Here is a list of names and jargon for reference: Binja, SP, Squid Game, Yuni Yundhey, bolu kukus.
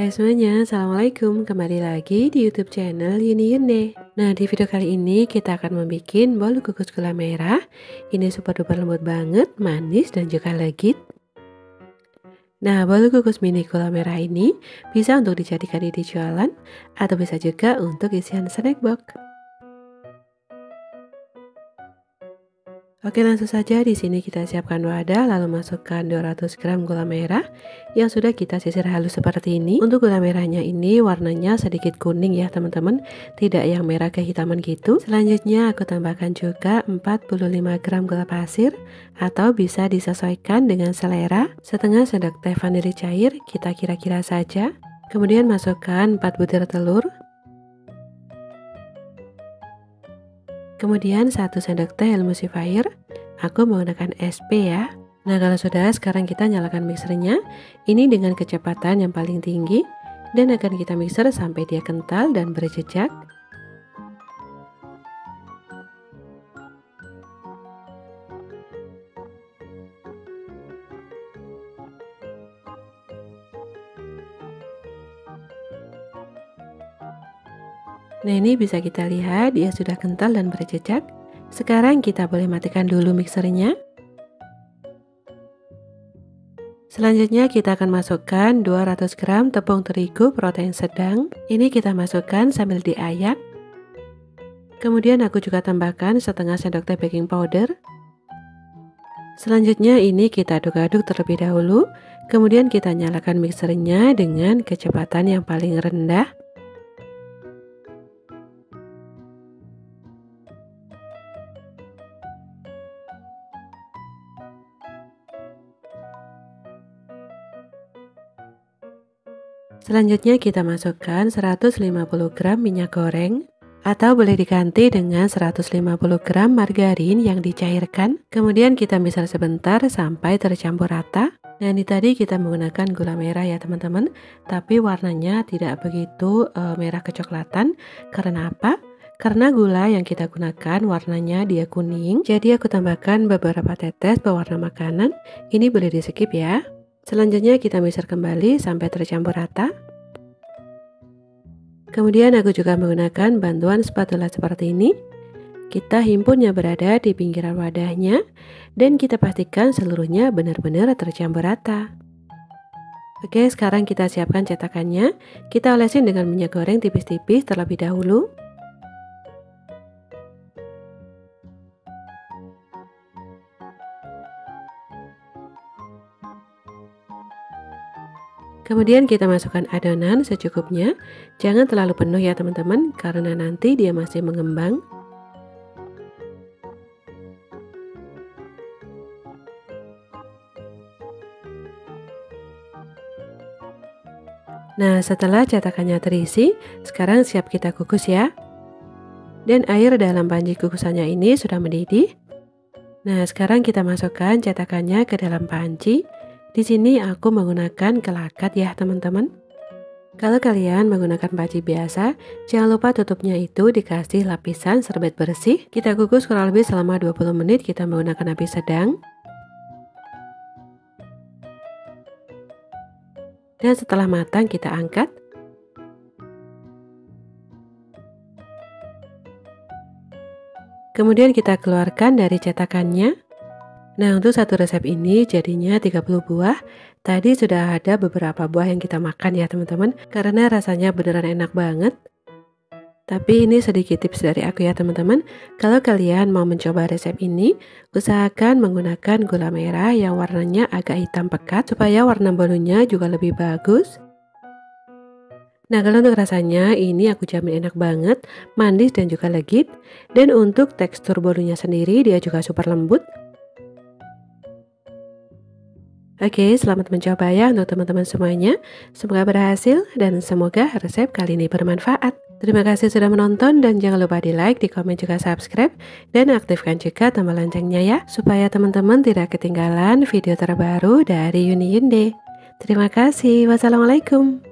Hai semuanya, Assalamualaikum. Kembali lagi di YouTube channel Yuni Yundhey. Nah, di video kali ini kita akan membuat bolu kukus gula merah. Ini super duper lembut banget, manis dan juga legit. Nah, bolu kukus mini gula merah ini bisa untuk dijadikan ide jualan atau bisa juga untuk isian snack box. Oke, langsung saja di sini kita siapkan wadah, lalu masukkan 200 gram gula merah yang sudah kita sisir halus seperti ini. Untuk gula merahnya ini warnanya sedikit kuning ya teman-teman, tidak yang merah kehitaman gitu. Selanjutnya aku tambahkan juga 45 gram gula pasir atau bisa disesuaikan dengan selera, setengah sendok teh vanili cair, kita kira-kira saja. Kemudian masukkan 4 butir telur, kemudian 1 sendok teh emulsifier, aku menggunakan SP ya. Nah, kalau sudah, sekarang kita nyalakan mixernya. Ini dengan kecepatan yang paling tinggi dan akan kita mixer sampai dia kental dan berjejak. Nah, ini bisa kita lihat dia sudah kental dan berjejak. Sekarang kita boleh matikan dulu mixernya. Selanjutnya kita akan masukkan 200 gram tepung terigu protein sedang. Ini kita masukkan sambil diayak. Kemudian aku juga tambahkan setengah sendok teh baking powder. Selanjutnya ini kita aduk-aduk terlebih dahulu. Kemudian kita nyalakan mixernya dengan kecepatan yang paling rendah. Selanjutnya kita masukkan 150 gram minyak goreng atau boleh diganti dengan 150 gram margarin yang dicairkan. Kemudian kita mixer sebentar sampai tercampur rata. Nah, ini tadi kita menggunakan gula merah ya teman-teman, tapi warnanya tidak begitu merah kecoklatan. Karena apa? Karena gula yang kita gunakan warnanya dia kuning. Jadi aku tambahkan beberapa tetes pewarna makanan. Ini boleh di skip ya. Selanjutnya kita mixer kembali sampai tercampur rata. Kemudian aku juga menggunakan bantuan spatula seperti ini. Kita himpun yang berada di pinggiran wadahnya dan kita pastikan seluruhnya benar-benar tercampur rata. Oke, sekarang kita siapkan cetakannya. Kita olesin dengan minyak goreng tipis-tipis terlebih dahulu. Kemudian kita masukkan adonan secukupnya, jangan terlalu penuh ya teman-teman, karena nanti dia masih mengembang. Nah, setelah cetakannya terisi, sekarang siap kita kukus ya. Dan air dalam panci kukusannya ini sudah mendidih. Nah, sekarang kita masukkan cetakannya ke dalam panci. Di sini aku menggunakan kelakat ya teman-teman. Kalau kalian menggunakan panci biasa, jangan lupa tutupnya itu dikasih lapisan serbet bersih. Kita kukus kurang lebih selama 20 menit, kita menggunakan api sedang. Dan setelah matang kita angkat. Kemudian kita keluarkan dari cetakannya. Nah, untuk satu resep ini jadinya 30 buah. Tadi sudah ada beberapa buah yang kita makan ya teman-teman, karena rasanya beneran enak banget. Tapi ini sedikit tips dari aku ya teman-teman, kalau kalian mau mencoba resep ini, usahakan menggunakan gula merah yang warnanya agak hitam pekat, supaya warna bolunya juga lebih bagus. Nah, kalau untuk rasanya ini aku jamin enak banget, manis dan juga legit. Dan untuk tekstur bolunya sendiri dia juga super lembut. Oke, selamat mencoba ya untuk teman-teman semuanya. Semoga berhasil dan semoga resep kali ini bermanfaat. Terima kasih sudah menonton dan jangan lupa di like, di komen juga subscribe. Dan aktifkan juga tombol loncengnya ya, supaya teman-teman tidak ketinggalan video terbaru dari Yuni Yundhey. Terima kasih, wassalamualaikum.